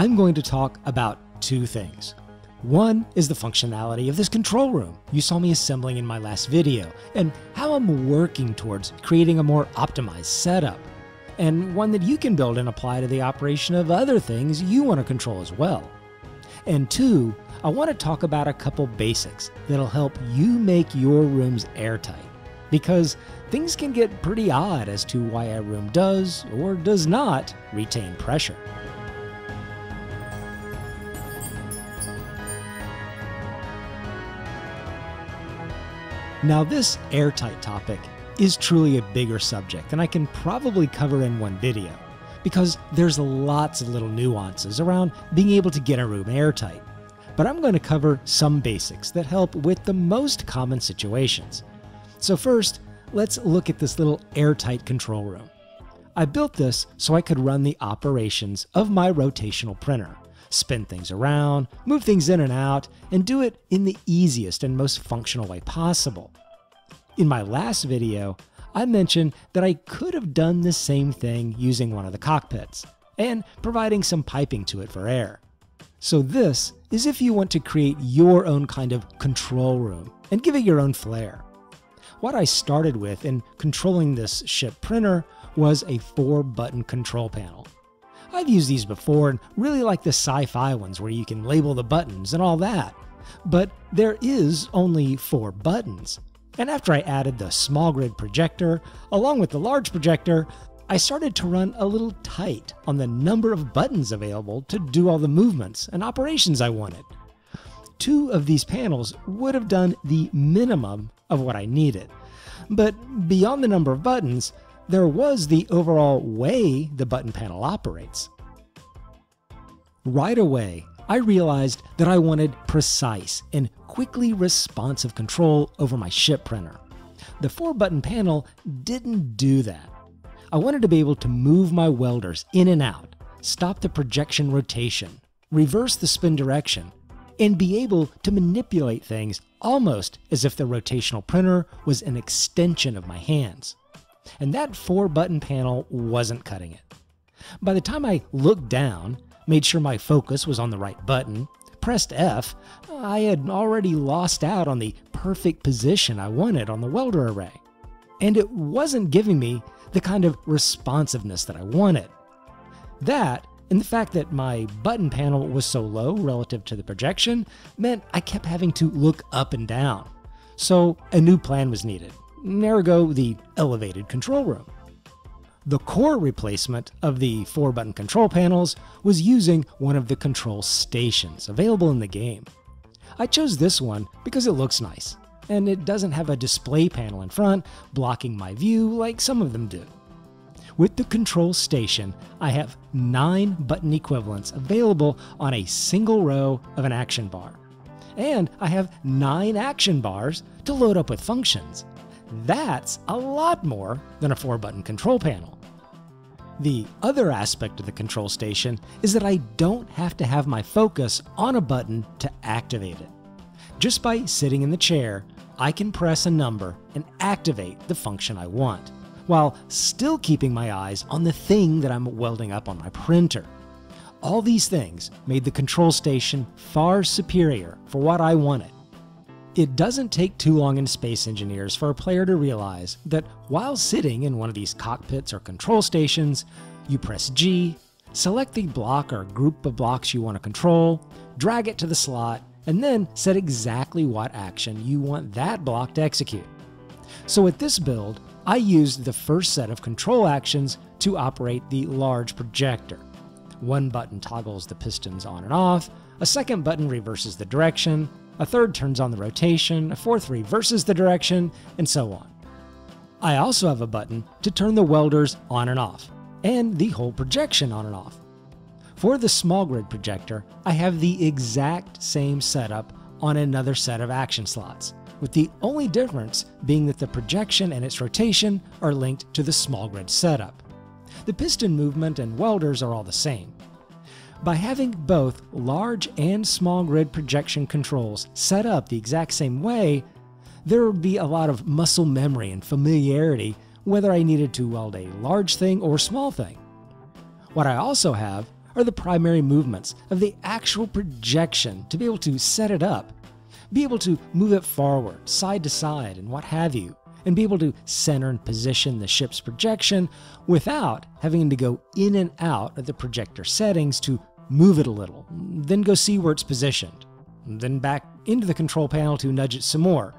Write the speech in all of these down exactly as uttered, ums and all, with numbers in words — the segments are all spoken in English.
I'm going to talk about two things. One is the functionality of this control room you saw me assembling in my last video, and how I'm working towards creating a more optimized setup, and one that you can build and apply to the operation of other things you want to control as well. And two, I want to talk about a couple basics that'll help you make your rooms airtight, because things can get pretty odd as to why a room does or does not retain pressure. Now, this airtight topic is truly a bigger subject than I can probably cover in one video, because there's lots of little nuances around being able to get a room airtight. But I'm going to cover some basics that help with the most common situations. So first, let's look at this little airtight control room. I built this so I could run the operations of my rotational printer, spin things around, move things in and out, and do it in the easiest and most functional way possible. In my last video, I mentioned that I could have done the same thing using one of the cockpits and providing some piping to it for air. So this is if you want to create your own kind of control room and give it your own flair. What I started with in controlling this ship printer was a four-button control panel. I've used these before and really like the sci-fi ones where you can label the buttons and all that, but there is only four buttons. And after I added the small grid projector, along with the large projector, I started to run a little tight on the number of buttons available to do all the movements and operations I wanted. Two of these panels would have done the minimum of what I needed. But beyond the number of buttons, there was the overall way the button panel operates. Right away, I realized that I wanted precise and quickly responsive control over my ship printer. The four-button panel didn't do that. I wanted to be able to move my welders in and out, stop the projection rotation, reverse the spin direction, and be able to manipulate things almost as if the rotational printer was an extension of my hands. And that four-button panel wasn't cutting it. By the time I looked down, made sure my focus was on the right button, pressed F, I had already lost out on the perfect position I wanted on the welder array. And it wasn't giving me the kind of responsiveness that I wanted. That, and the fact that my button panel was so low relative to the projection, meant I kept having to look up and down. So a new plan was needed. Ergo, the elevated control room. The core replacement of the four-button control panels was using one of the control stations available in the game. I chose this one because it looks nice, and it doesn't have a display panel in front blocking my view like some of them do. With the control station, I have nine button equivalents available on a single row of an action bar. And I have nine action bars to load up with functions. That's a lot more than a four-button control panel. The other aspect of the control station is that I don't have to have my focus on a button to activate it. Just by sitting in the chair, I can press a number and activate the function I want, while still keeping my eyes on the thing that I'm welding up on my printer. All these things made the control station far superior for what I wanted. It doesn't take too long in Space Engineers for a player to realize that while sitting in one of these cockpits or control stations, you press G, select the block or group of blocks you want to control, drag it to the slot, and then set exactly what action you want that block to execute. So with this build, I used the first set of control actions to operate the large projector. One button toggles the pistons on and off, a second button reverses the direction, a third turns on the rotation, a fourth reverses the direction, and so on. I also have a button to turn the welders on and off, and the whole projection on and off. For the small grid projector, I have the exact same setup on another set of action slots, with the only difference being that the projection and its rotation are linked to the small grid setup. The piston movement and welders are all the same. By having both large and small grid projection controls set up the exact same way, there would be a lot of muscle memory and familiarity whether I needed to weld a large thing or small thing. What I also have are the primary movements of the actual projection to be able to set it up, be able to move it forward, side to side, and what have you, and be able to center and position the ship's projection without having to go in and out of the projector settings to move it a little, then go see where it's positioned, then back into the control panel to nudge it some more.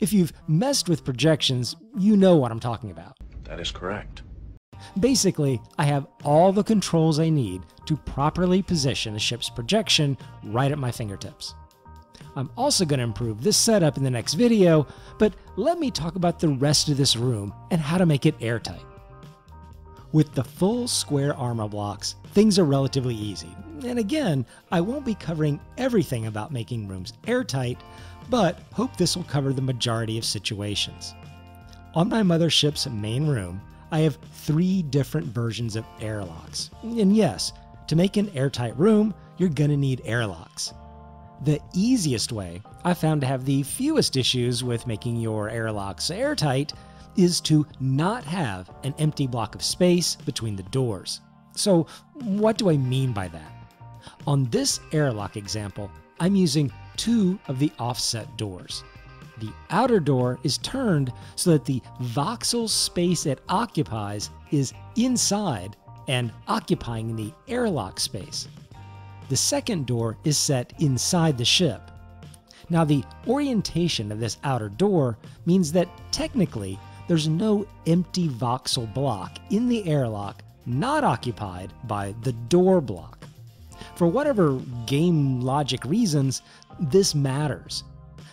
If you've messed with projections, you know what I'm talking about. That is correct. Basically, I have all the controls I need to properly position a ship's projection right at my fingertips. I'm also going to improve this setup in the next video, but let me talk about the rest of this room and how to make it airtight. With the full square armor blocks, things are relatively easy. And again, I won't be covering everything about making rooms airtight, but hope this will cover the majority of situations. On my mothership's main room, I have three different versions of airlocks. And yes, to make an airtight room, you're gonna need airlocks. The easiest way I found to have the fewest issues with making your airlocks airtight is to not have an empty block of space between the doors. So what do I mean by that? On this airlock example, I'm using two of the offset doors. The outer door is turned so that the voxel space it occupies is inside and occupying the airlock space. The second door is set inside the ship. Now, the orientation of this outer door means that technically there's no empty voxel block in the airlock not occupied by the door block. For whatever game logic reasons, this matters.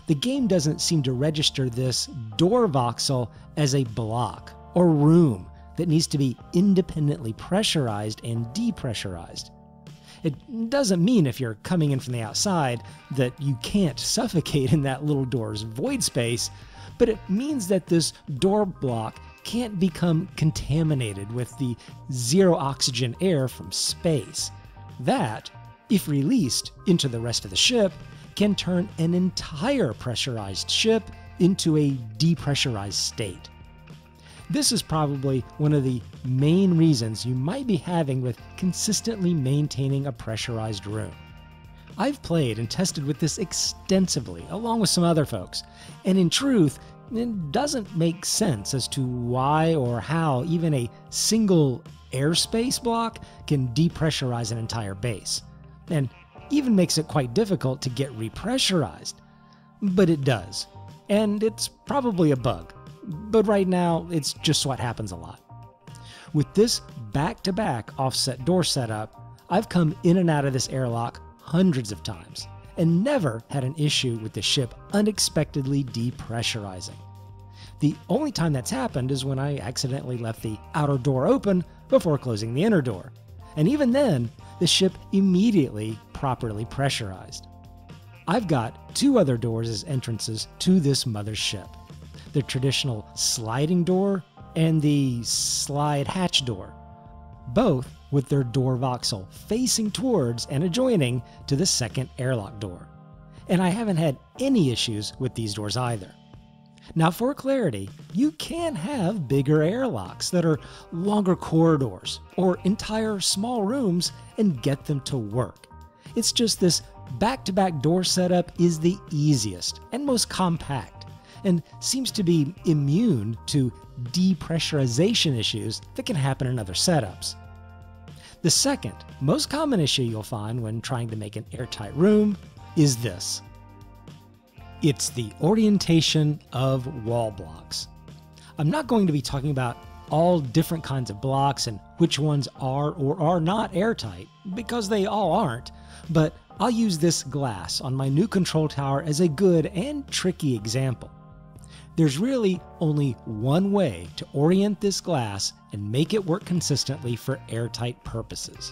The game doesn't seem to register this door voxel as a block or room that needs to be independently pressurized and depressurized. It doesn't mean if you're coming in from the outside that you can't suffocate in that little door's void space, but it means that this door block can't become contaminated with the zero oxygen air from space. That, if released into the rest of the ship, can turn an entire pressurized ship into a depressurized state. This is probably one of the main reasons you might be having with consistently maintaining a pressurized room. I've played and tested with this extensively, along with some other folks, and in truth, it doesn't make sense as to why or how even a single airspace block can depressurize an entire base, and even makes it quite difficult to get repressurized. But it does, and it's probably a bug, but right now it's just what happens a lot. With this back-to-back offset door setup, I've come in and out of this airlock hundreds of times and never had an issue with the ship unexpectedly depressurizing. The only time that's happened is when I accidentally left the outer door open before closing the inner door, and even then, the ship immediately properly pressurized. I've got two other doors as entrances to this mothership: the traditional sliding door and the slide hatch door, both with their door voxel facing towards and adjoining to the second airlock door. And I haven't had any issues with these doors either. Now, for clarity, you can have bigger airlocks that are longer corridors or entire small rooms and get them to work. It's just this back-to-back door setup is the easiest and most compact and seems to be immune to depressurization issues that can happen in other setups. The second most common issue you'll find when trying to make an airtight room is this. It's the orientation of wall blocks. I'm not going to be talking about all different kinds of blocks and which ones are or are not airtight, because they all aren't, but I'll use this glass on my new control tower as a good and tricky example. There's really only one way to orient this glass and make it work consistently for airtight purposes.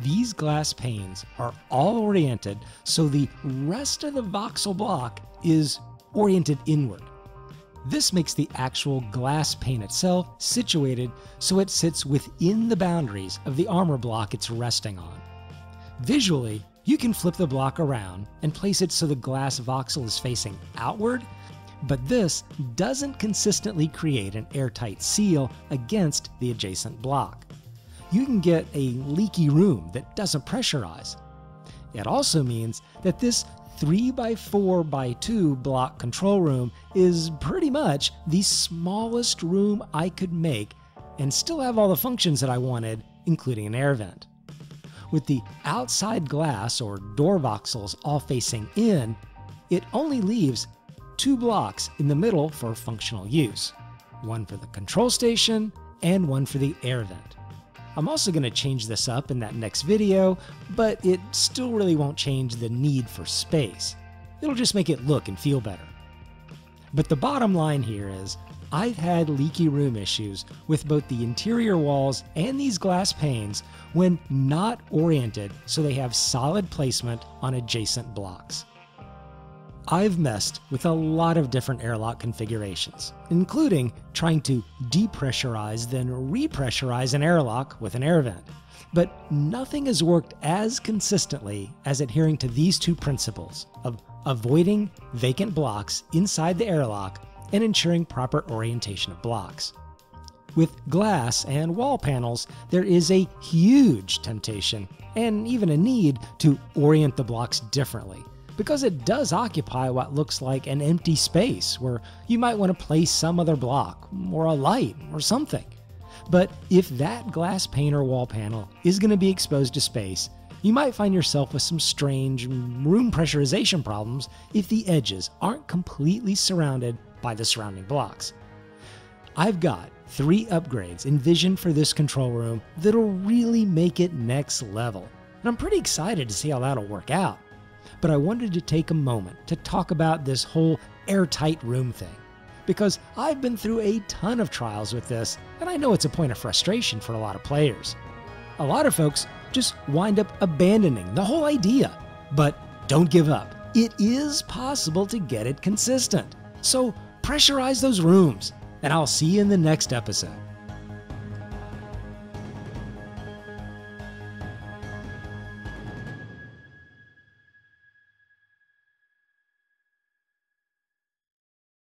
These glass panes are all oriented so the rest of the voxel block is oriented inward. This makes the actual glass pane itself situated so it sits within the boundaries of the armor block it's resting on. Visually, you can flip the block around and place it so the glass voxel is facing outward, but this doesn't consistently create an airtight seal against the adjacent block. you can get a leaky room that doesn't pressurize. It also means that this three by four by two block control room is pretty much the smallest room I could make and still have all the functions that I wanted, including an air vent. With the outside glass or door voxels all facing in, it only leaves two blocks in the middle for functional use, one for the control station and one for the air vent. I'm also going to change this up in that next video, but it still really won't change the need for space. It'll just make it look and feel better. But the bottom line here is, I've had leaky room issues with both the interior walls and these glass panes when not oriented so they have solid placement on adjacent blocks. I've messed with a lot of different airlock configurations, including trying to depressurize then repressurize an airlock with an air vent, but nothing has worked as consistently as adhering to these two principles of avoiding vacant blocks inside the airlock and ensuring proper orientation of blocks. With glass and wall panels, there is a huge temptation and even a need to orient the blocks differently, because it does occupy what looks like an empty space where you might want to place some other block or a light or something. But if that glass pane or wall panel is going to be exposed to space, you might find yourself with some strange room pressurization problems if the edges aren't completely surrounded by the surrounding blocks. I've got three upgrades envisioned for this control room that'll really make it next level, and I'm pretty excited to see how that'll work out. But I wanted to take a moment to talk about this whole airtight room thing, because I've been through a ton of trials with this, and I know it's a point of frustration for a lot of players. A lot of folks just wind up abandoning the whole idea, but don't give up. It is possible to get it consistent. So pressurize those rooms, and I'll see you in the next episode.